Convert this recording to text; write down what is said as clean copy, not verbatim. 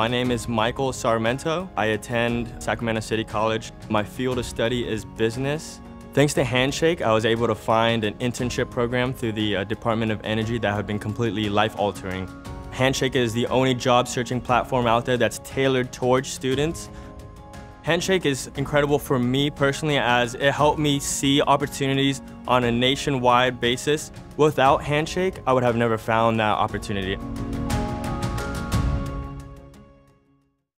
My name is Michael Sarmento. I attend Sacramento City College. My field of study is business. Thanks to Handshake, I was able to find an internship program through the Department of Energy that had been completely life-altering. Handshake is the only job searching platform out there that's tailored towards students. Handshake is incredible for me personally as it helped me see opportunities on a nationwide basis. Without Handshake, I would have never found that opportunity.